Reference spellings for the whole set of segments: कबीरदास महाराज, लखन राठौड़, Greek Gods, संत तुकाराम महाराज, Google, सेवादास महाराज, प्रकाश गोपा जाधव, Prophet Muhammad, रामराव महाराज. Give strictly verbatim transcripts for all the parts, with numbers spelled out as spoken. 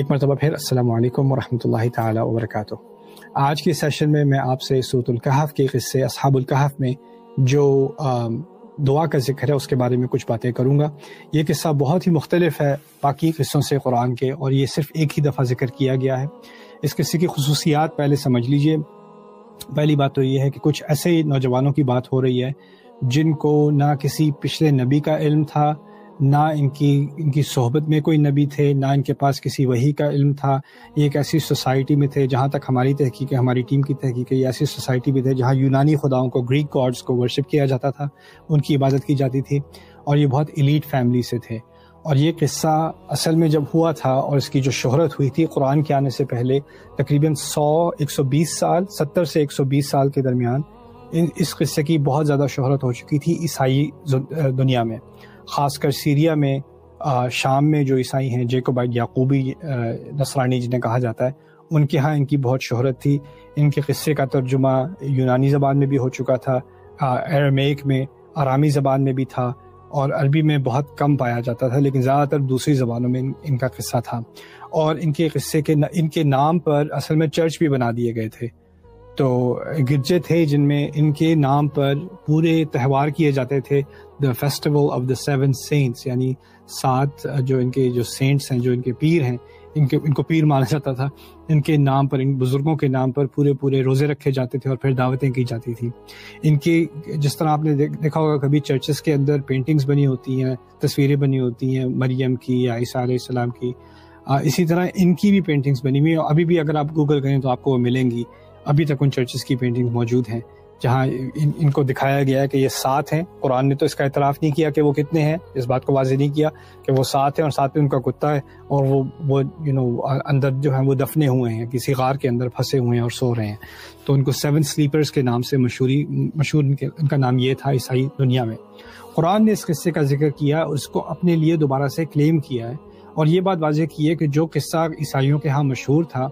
एक मरतबा फिर अस्सलामुअलैकुम वरहमतुल्लाहि ताला वबरकातुहू। आज के सेशन में मैं आपसे सूरतुल कहफ के क़िस्से असहाबुल कहफ में जो दुआ का जिक्र है उसके बारे में कुछ बातें करूँगा। ये किस्सा बहुत ही मुख्तलिफ है बाकी क़िस्सों से कुरान के, और ये सिर्फ एक ही दफ़ा जिक्र किया गया है। इस किस्से की खुसूसियात पहले समझ लीजिए। पहली बात तो ये है कि कुछ ऐसे नौजवानों की बात हो रही है जिनको ना किसी पिछले नबी का इल्म था, ना इनकी इनकी सोहबत में कोई नबी थे, ना इनके पास किसी वही का इल्म था। ये एक ऐसी सोसाइटी में थे, जहाँ तक हमारी तहकीक है, हमारी टीम की तहकीक है, ये ऐसी सोसाइटी में थे जहाँ यूनानी खुदाओं को, ग्रीक गॉड्स को वर्शिप किया जाता था, उनकी इबादत की जाती थी, और ये बहुत एलीट फैमिली से थे। और ये किस्सा असल में जब हुआ था और इसकी जो शोहरत हुई थी कुरान के आने से पहले, तकरीबन सौ एक सौ बीस साल, सत्तर से एक सौ बीस साल के दरमियान इन इस किस्से की बहुत ज़्यादा शोहरत हो चुकी थी ईसाई दुनिया में, ख़ासकर सीरिया में, शाम में जो ईसाई हैं, जेकोबाइट याकूबी नसरानी जिन्हें कहा जाता है, उनके यहाँ इनकी बहुत शोहरत थी। इनके किस्से का तर्जुमा यूनानी ज़बान में भी हो चुका था, अरमेक में, आरामी ज़बान में भी था, और अरबी में बहुत कम पाया जाता था, लेकिन ज़्यादातर दूसरी ज़बानों में इन, इनका किस्सा था। और इनके किस्से के न, इनके नाम पर असल में चर्च भी बना दिए गए थे। तो गिरजे थे जिनमें इनके नाम पर पूरे त्यौहार किए जाते थे, the festival of the seven saints, यानी सात जो इनके जो सेंट्स हैं, जो इनके पीर हैं, इनके इनको पीर माना जाता था, इनके नाम पर, इन बुज़ुर्गों के नाम पर पूरे पूरे रोज़े रखे जाते थे और फिर दावतें की जाती थी इनकी। जिस तरह आपने दे, देखा होगा कभी चर्चेस के अंदर पेंटिंग्स बनी होती हैं, तस्वीरें बनी होती हैं मरियम की या ईसा अलैहिस्सलाम की, आ, इसी तरह इनकी भी पेंटिंग्स बनी हुई हैं। अभी भी अगर आप गूगल करें तो आपको वो मिलेंगी। अभी तक उन चर्चेस की पेंटिंग्स मौजूद हैं जहाँ इन, इनको दिखाया गया है कि ये सात हैं। कुरान ने तो इसका इतराफ़ नहीं किया कि वो कितने हैं, इस बात को वाजे नहीं किया कि वो सात हैं, और साथ में उनका कुत्ता है, और वो वो यू नो अंदर जो है वो दफने हुए हैं, किसी गार के अंदर फंसे हुए हैं और सो रहे हैं। तो उनको सेवन स्लीपर्स के नाम से मशहूरी मशहूर उनका नाम ये था ईसाई दुनिया में। कुरान ने इस किस्से का जिक्र किया, उसको अपने लिए दोबारा से क्लेम किया है, और ये बात वाजे की है कि जो किस्सा ईसाइयों के यहाँ मशहूर था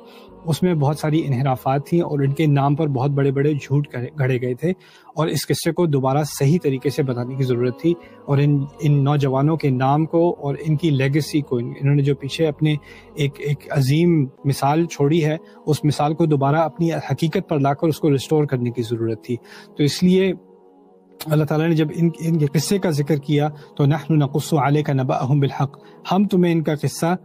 उसमें बहुत सारी इनहराफात थी, और इनके नाम पर बहुत बड़े बड़े झूठ गढ़े गए थे, और इस किस्से को दोबारा सही तरीके से बताने की ज़रूरत थी। और इन इन नौजवानों के नाम को और इनकी लेगेसी को, इन्होंने जो पीछे अपने एक एक अजीम मिसाल छोड़ी है, उस मिसाल को दोबारा अपनी हकीकत पर लाकर उसको रिस्टोर करने की ज़रूरत थी। तो इसलिए अल्लाह ताला ने जब इन इनके किस्से का जिक्र किया तो नहनु नक़ुस्सु अलैका नबअहुम बिलहक़, हम तुम्हें इनका किस्सा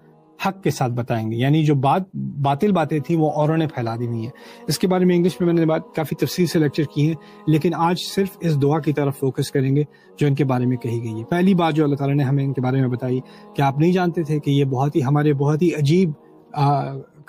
हक़ के साथ बताएंगे, यानी जो बात बातिल बातें थी वो औरों ने फैला दी हुई हैं। इसके बारे में इंग्लिश में मैंने बात काफ़ी तफसील से लेक्चर किए हैं, लेकिन आज सिर्फ इस दुआ की तरफ फोकस करेंगे जो इनके बारे में कही गई है। पहली बात जो अल्लाह ताला ने हमें इनके बारे में बताई कि आप नहीं जानते थे कि ये बहुत ही हमारे बहुत ही अजीब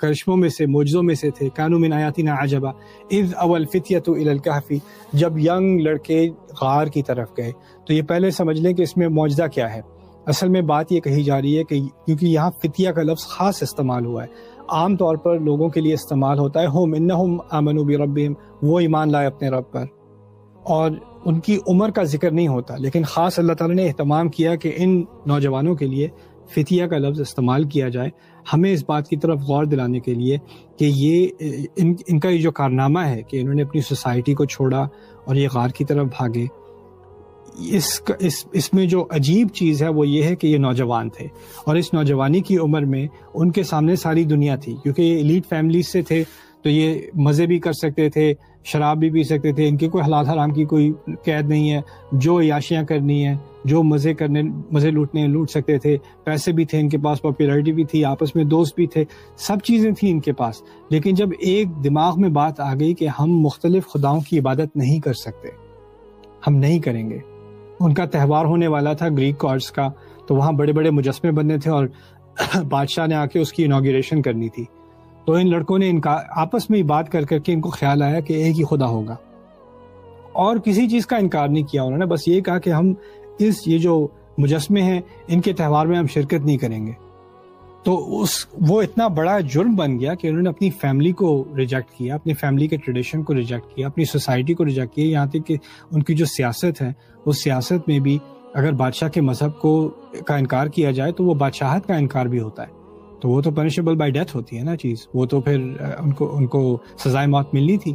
करिश्मों में से, मोजज़ों में से थे। कानू मिन आयातिना अजबा इज़ अवल फित्यतु इलल कहफ़ी, जब यंग लड़के गार की तरफ गए। तो ये पहले समझ लें कि इसमें मौजज़ा क्या है। असल में बात ये कही जा रही है कि क्योंकि यहाँ फितिया का लफ्ज़ ख़ास इस्तेमाल हुआ है, आम तौर पर लोगों के लिए इस्तेमाल होता है हुम इन्नहुम आमनु बिरब्बिहिम, वो ईमान लाए अपने रब पर, और उनकी उम्र का जिक्र नहीं होता। लेकिन ख़ास अल्लाह ताला ने एहतमाम किया कि इन नौजवानों के लिए फितिया का लफ्ज़ इस्तेमाल किया जाए, हमें इस बात की तरफ गौर दिलाने के लिए कि ये इन इनका ये जो कारनामा है कि इन्होंने अपनी सोसाइटी को छोड़ा और ये गार की तरफ भागे, इस इस इसमें जो अजीब चीज़ है वो ये है कि ये नौजवान थे, और इस नौजवानी की उम्र में उनके सामने सारी दुनिया थी। क्योंकि ये एलीट फैमिली से थे तो ये मज़े भी कर सकते थे, शराब भी पी सकते थे, इनकी कोई हलाल हराम की कोई कैद नहीं है, जो याशियाँ करनी है, जो मज़े करने मज़े लूटने लूट सकते थे, पैसे भी थे इनके पास, पॉपुलैरिटी भी थी, आपस में दोस्त भी थे, सब चीज़ें थी इनके पास। लेकिन जब एक दिमाग में बात आ गई कि हम मुख्तलिफ खुदाओं की इबादत नहीं कर सकते, हम नहीं करेंगे। उनका त्यौहार होने वाला था ग्रीक गॉड्स का, तो वहाँ बड़े बड़े मुजस्मे बनने थे और बादशाह ने आके उसकी इनाग्रेशन करनी थी। तो इन लड़कों ने इनका आपस में ही बात कर करके इनको ख्याल आया कि एक ही खुदा होगा, और किसी चीज़ का इनकार नहीं किया उन्होंने, बस ये कहा कि हम इस ये जो मुजस्मे हैं इनके त्यौहार में हम शिरकत नहीं करेंगे। तो उस वो इतना बड़ा जुर्म बन गया कि उन्होंने अपनी फैमिली को रिजेक्ट किया, अपनी फैमिली के ट्रेडिशन को रिजेक्ट किया, अपनी सोसाइटी को रिजेक्ट किया, यहाँ तक कि उनकी जो सियासत है उस सियासत में भी अगर बादशाह के मज़हब को का इनकार किया जाए तो वो बादशाहत का इनकार भी होता है, तो वो तो पनिशेबल बाय डेथ होती है ना चीज़, वो तो फिर उनको उनको सजाए मौत मिलनी थी।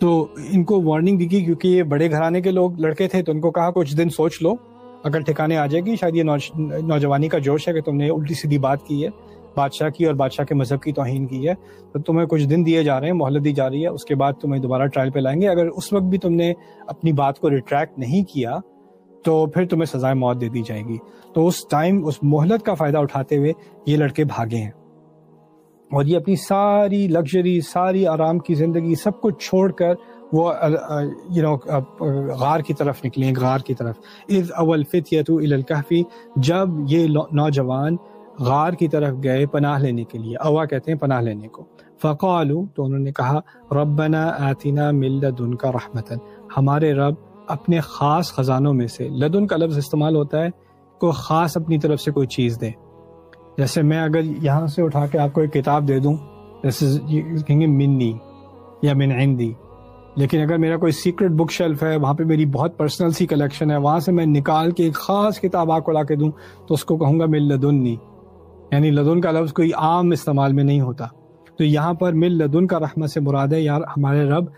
तो इनको वार्निंग दी गई, क्योंकि ये बड़े घराने के लोग लड़के थे, तो उनको कहा कुछ दिन सोच लो, अगर ठिकाने आ जाएगी, शायद ये नौजवानी का जोश है कि तुमने उल्टी सीधी बात की है, बादशाह की और बादशाह के मजहब की तौहीन की है, तो तुम्हें कुछ दिन दिए जा रहे हैं, मोहलत दी जा रही है, उसके बाद तुम्हें दोबारा ट्रायल पे लाएंगे। अगर उस वक्त भी तुमने अपनी बात को रिट्रैक्ट नहीं किया तो फिर तुम्हें सजाए मौत दे दी जाएगी। तो उस टाइम उस मोहलत का फ़ायदा उठाते हुए ये लड़के भागे हैं और ये अपनी सारी लग्जरी, सारी आराम की ज़िंदगी, सब कुछ छोड़ कर वो यू नो गार की तरफ निकले, गार की तरफ। इज़ अवल फ़ित्यतु इलल कहफ़ी, जब ये नौजवान गार की तरफ गए पनाह लेने के लिए, अवा कहते हैं पनाह लेने को। फ़क़ालू, तो उन्होंने कहा, रब्बना आतिना मिन लदुनका रहमतन, हमारे रब अपने ख़ास ख़जानों में से, लदुन का लफ्ज़ इस्तेमाल होता है को ख़ास अपनी तरफ से कोई चीज़ दे। जैसे मैं अगर यहाँ से उठा के आपको एक किताब दे दूँ, जैसे कहेंगे मिन्नी या मिन इंदी, लेकिन अगर मेरा कोई सीक्रेट बुक शेल्फ है, वहाँ पे मेरी बहुत पर्सनल सी कलेक्शन है, वहाँ से मैं निकाल के एक ख़ास किताब आपको ला के दूँ तो उसको कहूँगा मिन लदुन्नी, यानी लदुन का लफ्ज़ कोई आम इस्तेमाल में नहीं होता। तो यहाँ पर मिन लदुन का रहमत से मुराद है, यार हमारे रब,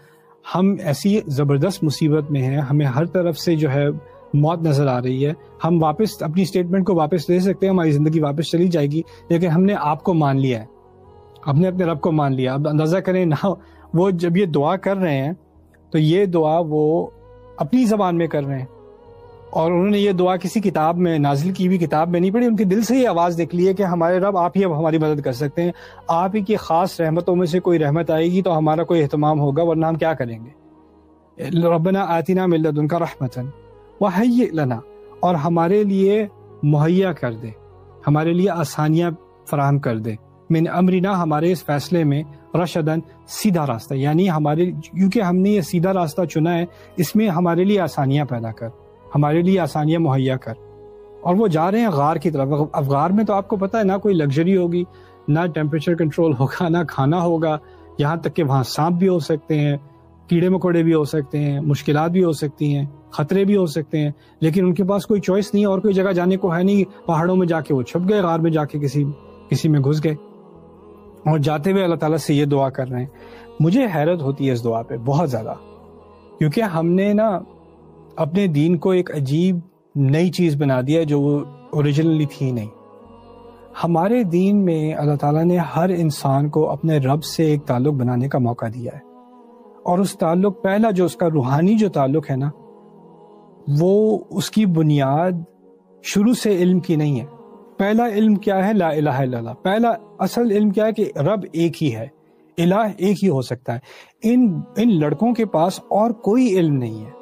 हम ऐसी ज़बरदस्त मुसीबत में हैं, हमें हर तरफ से जो है मौत नज़र आ रही है, हम वापस अपनी स्टेटमेंट को वापस ले सकते हैं, हमारी ज़िंदगी वापस चली जाएगी, लेकिन हमने आपको मान लिया है, हमने अपने रब को मान लिया। अब अंदाज़ा करें ना, वो जब ये दुआ कर रहे हैं तो ये दुआ वो अपनी ज़बान में कर रहे हैं और उन्होंने ये दुआ किसी किताब में, नाजिल की हुई किताब में नहीं पढ़ी, उनके दिल से ये आवाज़ निकली है कि हमारे रब आप ही अब हमारी मदद कर सकते हैं, आप ही की ख़ास रहमतों में से कोई रहमत आएगी तो हमारा कोई अहतमाम होगा, वरना हम क्या करेंगे। रब्बना आतिना मिन लदुनका रहमतन वहय्यि लना, और हमारे लिए मुहैया कर दे, हमारे लिए आसानियाँ फराहम कर दे, मिन अमरिना, हमारे इस फैसले में, रशदन, सीधा रास्ता, यानी हमारे, क्योंकि हमने ये सीधा रास्ता चुना है, इसमें हमारे लिए आसानियाँ पैदा कर, हमारे लिए आसानियाँ मुहैया कर। और वो जा रहे हैं गार की तरफ। अब गार में तो आपको पता है ना कोई लग्जरी होगी, ना टेम्परेचर कंट्रोल होगा, ना खाना होगा, यहाँ तक कि वहाँ सांप भी हो सकते हैं, कीड़े मकोड़े भी हो सकते हैं, मुश्किलात भी हो सकती हैं, ख़तरे भी हो सकते हैं, लेकिन उनके पास कोई चॉइस नहीं है और कोई जगह जाने को है नहीं। पहाड़ों में जाके वो छुप गए, गार में जाके किसी किसी में घुस गए और जाते हुए अल्लाह ताला से ये दुआ कर रहे हैं। मुझे हैरत होती है इस दुआ पे बहुत ज़्यादा, क्योंकि हमने ना अपने दीन को एक अजीब नई चीज़ बना दिया जो वो ओरिजिनली थी नहीं। हमारे दीन में अल्लाह ताला ने हर इंसान को अपने रब से एक ताल्लुक़ बनाने का मौका दिया है और उस ताल्लुक़, पहला जो उसका रूहानी जो ताल्लुक़ है ना, वो उसकी बुनियाद शुरू से इल्म की नहीं है। पहला इल्म क्या है? ला इलाहा इल्लल्लाह। पहला असल इल्म क्या है कि रब एक ही है, इलाह एक ही हो सकता है। इन इन लड़कों के पास और कोई इल्म नहीं है,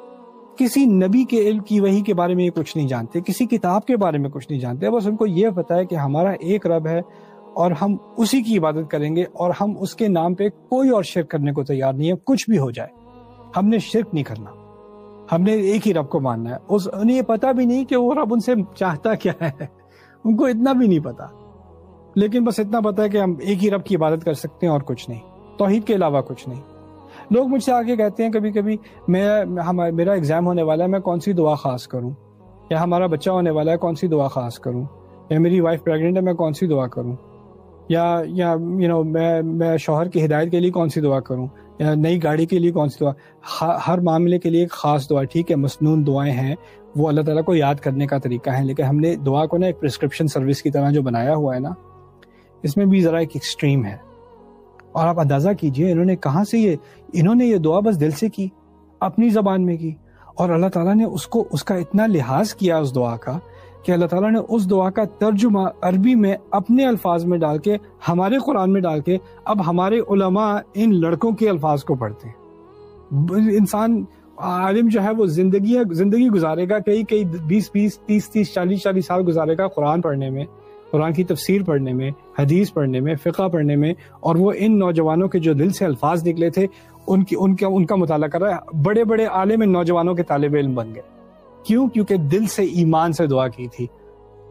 किसी नबी के इल्म की वही के बारे में कुछ नहीं जानते, किसी किताब के बारे में कुछ नहीं जानते, बस उनको ये पता है कि हमारा एक रब है और हम उसी की इबादत करेंगे और हम उसके नाम पे कोई और शिर्क करने को तैयार नहीं है, कुछ भी हो जाए हमने शिर्क नहीं करना, हमने एक ही रब को मानना है। उस उन्हें ये पता भी नहीं कि वो रब उनसे चाहता क्या है, उनको इतना भी नहीं पता, लेकिन बस इतना पता है कि हम एक ही रब की इबादत कर सकते हैं और कुछ नहीं, तौहीद के अलावा कुछ नहीं। लोग मुझसे आगे कहते हैं कभी कभी, मैं हमारा मेरा एग्ज़ाम होने वाला है, मैं कौन सी दुआ ख़ास करूं, या हमारा बच्चा होने वाला है कौन सी दुआ ख़ास करूं, या मेरी वाइफ प्रेग्नेंट है मैं कौन सी दुआ करूं, या या यू नो मैं मैं शौहर की हिदायत के लिए कौन सी दुआ करूं, या नई गाड़ी के लिए कौन सी दुआ। ह, हर मामले के लिए एक ख़ास दुआ, ठीक है, मसनून दुआएं हैं, वो अल्लाह ताला को याद करने का तरीका है, लेकिन हमने दुआ को ना एक प्रिस्क्रिप्शन सर्विस की तरह जो बनाया हुआ है ना, इसमें भी ज़रा एक एक्सट्रीम है। और आप अंदाज़ा कीजिए इन्होंने कहाँ से ये इन्होंने ये दुआ बस दिल से की, अपनी ज़बान में की, और अल्लाह ताला ने उसको उसका इतना लिहाज किया उस दुआ का कि अल्लाह ताला ने उस दुआ का तर्जुमा अरबी में अपने अल्फाज में डाल के हमारे कुरान में डाल के अब हमारे उलमा इन लड़कों के अल्फाज को पढ़ते हैं। इंसान आलिम जो है वो ज़िंदगी ज़िंदगी गुजारेगा, कई कई बीस बीस तीस तीस चालीस चालीस साल गुजारेगा कुरान पढ़ने में, कुरान की तफसीर पढ़ने में, हदीस पढ़ने में, फ़िक़ा पढ़ने में, और वो इन नौजवानों के जो दिल से अल्फाज निकले थे उनकी उनका उनका मुताला कर रहा है। बड़े बड़े आलिम इन नौजवानों के तालिब इल्म बन गए, क्यों? क्योंकि दिल से ईमान से दुआ की थी।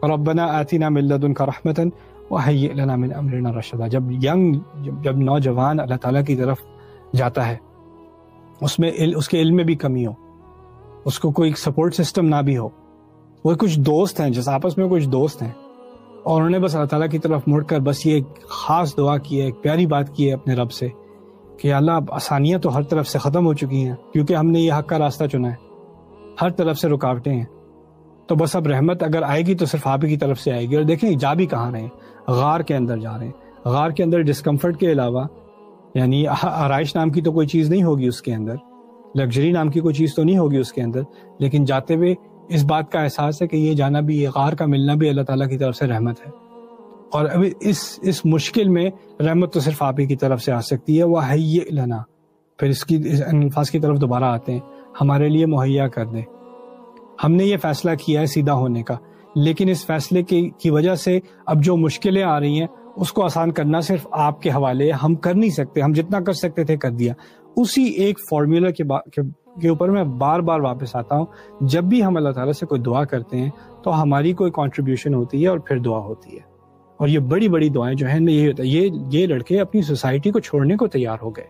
रब्बना आतिना मिन लदुनका रहमतन वहय्यि लना मिन अमरिना रशदा। जब यंग जब, जब नौजवान अल्लाह ताला की तरफ जाता है, उसमें इल, उसके इल्म में भी कमी हो, उसको कोई सपोर्ट सिस्टम ना भी हो, वो कुछ दोस्त हैं, जैसे आपस में कुछ दोस्त हैं, और उन्होंने बस अल्लाह ताला की तरफ मुड़कर बस ये एक ख़ास दुआ की है, एक प्यारी बात की है अपने रब से कि अल्लाह, अब आसानियाँ तो हर तरफ से ख़त्म हो चुकी हैं क्योंकि हमने ये हक़ का रास्ता चुना है, हर तरफ से रुकावटें हैं, तो बस अब रहमत अगर आएगी तो सिर्फ आप ही की तरफ से आएगी। और देखें जा भी कहाँ रहे हैं, गार के अंदर जा रहे हैं। गार के अंदर डिस्कम्फर्ट के अलावा यानी आराइश नाम की तो कोई चीज़ नहीं होगी उसके अंदर, लग्जरी नाम की कोई चीज़ तो नहीं होगी उसके अंदर, लेकिन जाते हुए इस बात का एहसास है कि ये जाना भी, ये गार का मिलना भी अल्लाह ताला की तरफ से रहमत है। और अभी इस इस मुश्किल में रहमत तो सिर्फ आप ही की तरफ से आ सकती है। वह ये लना, फिर इसकी इस अनफास की तरफ दोबारा आते हैं, हमारे लिए मुहैया कर दे। हमने ये फैसला किया है सीधा होने का, लेकिन इस फैसले की, की वजह से अब जो मुश्किलें आ रही हैं उसको आसान करना सिर्फ आपके हवाले है। हम कर नहीं सकते, हम जितना कर सकते थे कर दिया। उसी एक फार्मूला के के ऊपर मैं बार बार वापस आता हूँ। जब भी हम अल्लाह ताला से कोई दुआ करते हैं तो हमारी कोई कंट्रीब्यूशन होती है और फिर दुआ होती है। और ये बड़ी बड़ी दुआएं जो हैं, यही होता है। ये ये लड़के अपनी सोसाइटी को छोड़ने को तैयार हो गए,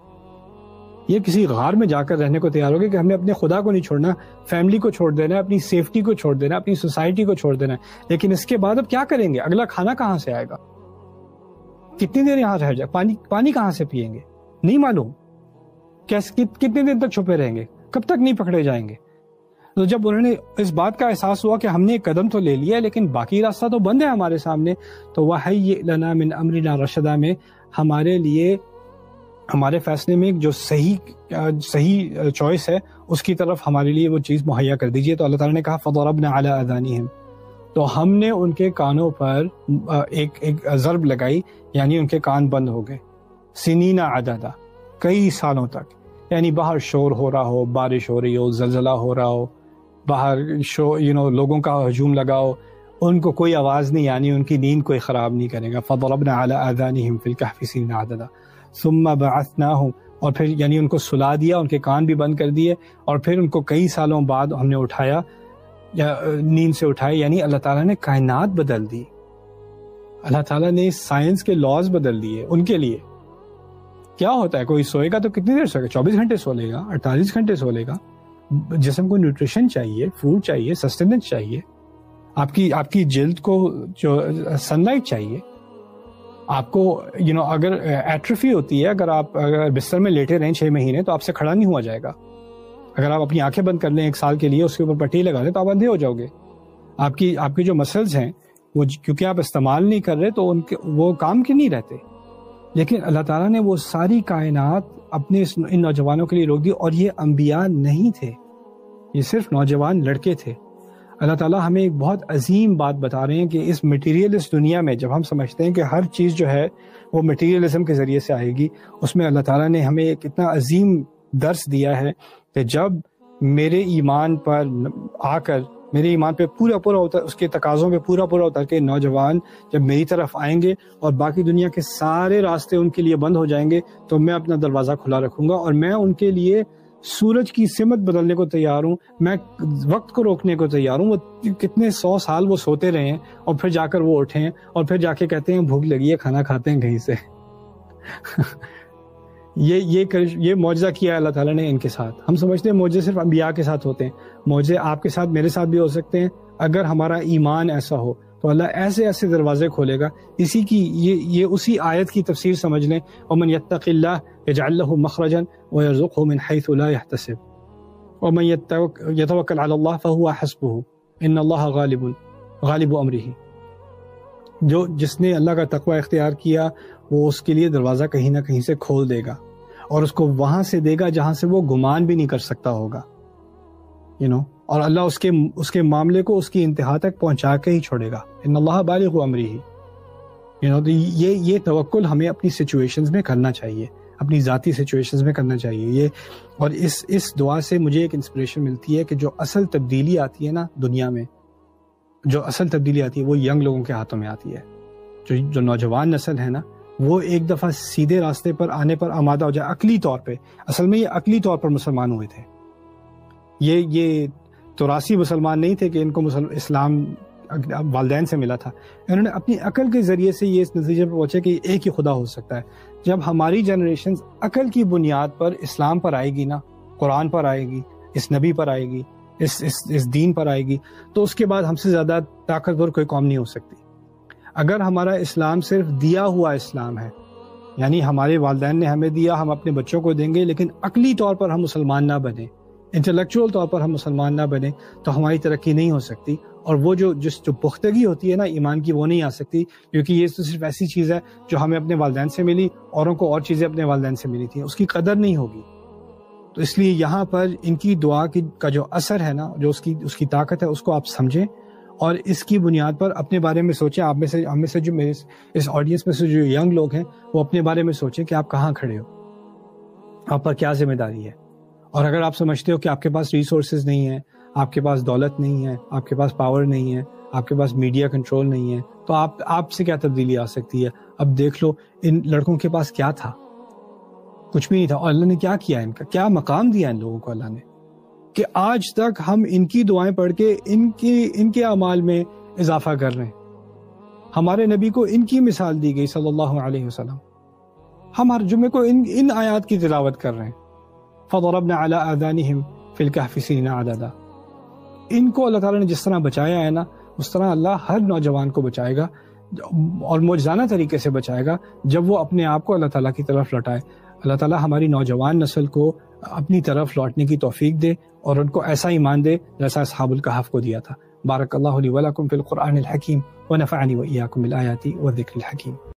ये किसी गार में जाकर रहने को तैयार हो गए कि हमने अपने खुदा को नहीं छोड़ना, फैमिली को छोड़ देना, अपनी सेफ्टी को छोड़ देना, अपनी सोसाइटी को छोड़ देना। लेकिन इसके बाद अब क्या करेंगे? अगला खाना कहाँ से आएगा? कितनी देर यहाँ रह जाए? पानी पानी कहाँ से पियेंगे? नहीं मालूम। कैसे कि, कितने दिन तक छुपे रहेंगे? कब तक नहीं पकड़े जाएंगे? तो जब उन्होंने इस बात का एहसास हुआ कि हमने एक कदम तो ले लिया लेकिन बाकी रास्ता तो बंद है हमारे सामने, तो वहय्य लना मिन अमरिना रशदा में हमारे लिए, हमारे फैसले में जो सही सही चॉइस है उसकी तरफ हमारे लिए वो चीज़ मुहैया कर दीजिए। तो अल्लाह ताला ने कहा फदरबना अला अज़ानिहिम, तो हमने उनके कानों पर एक एक ज़र्ब लगाई, यानी उनके कान बंद हो गए। सिनीना अददा, कई सालों तक, यानी बाहर शोर हो रहा हो, बारिश हो रही हो, जलजला हो रहा हो, बाहर शो यू नो लोगों का हजूम लगाओ, उनको कोई आवाज़ नहीं आनी, उनकी नींद कोई ख़राब नहीं करेगा। फदरबना अला अज़ानिहिम फिल कहफ़ि सिनीना अददा सुम्मा बअसनाहुम, और फिर यानी उनको सुला दिया, उनके कान भी बंद कर दिए, और फिर उनको कई सालों बाद हमने उठाया, नींद से उठाया। यानी अल्लाह ताला ने कायनात बदल दी, अल्लाह ताला ने साइंस के लॉज बदल दिए उनके लिए। क्या होता है, कोई सोएगा तो कितनी देर सोएगा? चौबीस घंटे सो लेगा, अड़तालीस घंटे सो लेगा। जिसम को न्यूट्रिशन चाहिए, फ्रूट चाहिए, सस्टेनेंस चाहिए, आपकी आपकी जल्द को जो सनलाइट चाहिए, आपको यू नो अगर एट्रोफी होती है, अगर आप अगर बिस्तर में लेटे रहें छः महीने तो आपसे खड़ा नहीं हुआ जाएगा। अगर आप अपनी आंखें बंद कर लें एक साल के लिए, उसके ऊपर पट्टी लगा लें तो आप अंधे हो जाओगे। आपकी आपके जो मसल्स हैं वो क्योंकि आप इस्तेमाल नहीं कर रहे तो उनके वो काम के नहीं रहते। लेकिन अल्लाह ताला ने वो सारी कायनात अपने इस, इन नौजवानों के लिए रोक दी। और ये अम्बिया नहीं थे, ये सिर्फ नौजवान लड़के थे। अल्लाह ताला हमें एक बहुत अजीम बात बता रहे हैं कि इस मटेरियलिस्ट दुनिया में जब हम समझते हैं कि हर चीज़ जो है वो मटेरियलिज्म के ज़रिए से आएगी, उसमें अल्लाह ताला ने हमें एक इतना अजीम दर्स दिया है कि जब मेरे ईमान पर आकर, मेरे ईमान पे पूरा पूरा उतर, उसके तकाज़ों पे पूरा पूरा उतर के नौजवान जब मेरी तरफ आएंगे और बाकी दुनिया के सारे रास्ते उनके लिए बंद हो जाएंगे, तो मैं अपना दरवाज़ा खुला रखूँगा और मैं उनके लिए सूरज की सिमत बदलने को तैयार हूँ, मैं वक्त को रोकने को तैयार हूँ। वो कितने सौ साल वो सोते रहे हैं और फिर जाकर वो उठे हैं और फिर जाके कहते हैं भूख लगी है, खाना खाते हैं कहीं से। ये ये ये मौजज़ा किया है अल्लाह ताला ने इनके साथ। हम समझते हैं मौजे सिर्फ अंबिया के साथ होते हैं, मौजे आपके साथ मेरे साथ भी हो सकते हैं अगर हमारा ईमान ऐसा हो तो अल्लाह ऐसे ऐसे दरवाजे खोलेगा। इसी की ये ये उसी आयत की तफसीर समझ लें, वमन यत्तकिल्लाह यजअल लहू मखरजन व यरज़ुक़हु मिन हैसु ला यहतसिब वमन यतवक्कल अला अल्लाह फहुवा हस्बुहु इन्नल्लाह गालिबुन गालिबु अम्रिही। जो जिसने अल्लाह का तकवा इख्तियार किया वो उसके लिए दरवाज़ा कहीं ना कहीं से खोल देगा और उसको वहाँ से देगा जहाँ से वो गुमान भी नहीं कर सकता होगा, यू नो। और अल्लाह उसके उसके मामले को उसकी इंतहा तक पहुंचा के ही छोड़ेगा। इन्नल्लाह बालिगु अम्रिही, यू नो। तो ये ये तवक्कुल हमें अपनी सिचुएशंस में करना चाहिए, अपनी ज़ाती सिचुएशंस में करना चाहिए ये। और इस इस दुआ से मुझे एक इंस्पिरेशन मिलती है कि जो असल तब्दीली आती है ना दुनिया में, जो असल तब्दीली आती है वो यंग लोगों के हाथों में आती है। जो जो नौजवान नस्ल है ना, वो एक दफ़ा सीधे रास्ते पर आने पर आमादा हो जाए अकली तौर पर। असल में ये अकली तौर पर मुसलमान हुए थे, ये ये तोरासी मुसलमान नहीं थे कि इनको इस्लाम वालदैन से मिला था। इन्होंने अपनी अकल के ज़रिए से ये इस नतीजे पर पहुँचे कि एक ही खुदा हो सकता है। जब हमारी जनरेशन अकल की बुनियाद पर इस्लाम पर आएगी ना, कुरान पर आएगी, इस नबी पर आएगी, इस इस इस दीन पर आएगी, तो उसके बाद हमसे ज़्यादा ताकतवर कोई कौम नहीं हो सकती। अगर हमारा इस्लाम सिर्फ दिया हुआ इस्लाम है, यानी हमारे वालदैन ने हमें दिया, हम अपने बच्चों को देंगे, लेकिन अकली तौर पर हम मुसलमान ना बने, इंटेलेक्चुअल तौर पर हम मुसलमान ना बने, तो हमारी तरक्की नहीं हो सकती और वो जो जिस जो पुख्तगी होती है ना ईमान की, वो नहीं आ सकती, क्योंकि ये तो सिर्फ ऐसी चीज़ है जो हमें अपने वालिदैन से मिली, औरों को और चीज़ें अपने वालिदैन से मिली थी, उसकी कदर नहीं होगी। तो इसलिए यहाँ पर इनकी दुआ की का जो असर है ना, जो उसकी उसकी ताकत है, उसको आप समझें और इसकी बुनियाद पर अपने बारे में सोचें। आप में से हम में से जो मेरे इस ऑडियंस में से जो यंग लोग हैं, वो अपने बारे में सोचें कि आप कहाँ खड़े हो, आप पर क्या जिम्मेदारी है। और अगर आप समझते हो कि आपके पास रिसोर्सेज नहीं है, आपके पास दौलत नहीं है, आपके पास पावर नहीं है, आपके पास मीडिया कंट्रोल नहीं है, तो आप आपसे क्या तब्दीली आ सकती है। अब देख लो इन लड़कों के पास क्या था, कुछ भी नहीं था, और अल्लाह ने क्या किया, इनका क्या मकाम दिया इन लोगों को अल्लाह ने, कि आज तक हम इनकी दुआएं पढ़ के इनकी इनके अमाल में इजाफा कर रहे हैं। हमारे नबी को इनकी मिसाल दी गई सल्लल्लाहु अलैहि वसल्लम, हम हर जुम्मे को इन इन आयात की तिलावत कर रहे हैं। फदरबना अला आदानिहिम फिल कहफी सीना अददा, इनको अल्लाह ताला ने जिस तरह बचाया है ना, उस तरह अल्लाह हर नौजवान को बचाएगा और मौजज़ाना तरीके से बचाएगा जब वो अपने आप को अल्लाह ताला की तरफ लौटाए। अल्लाह ताला हमारी नौजवान नस्ल को अपनी तरफ लौटने की तौफीक दे और उनको ऐसा ईमान दे जैसा असहाबुल कहफ को दिया था। बारकल्लाहु ली व लकुम फिल कुरानिल हकीम व नफ़अनी व इय्याकुम बिल आयाति व ज़िक्रिल हकीम।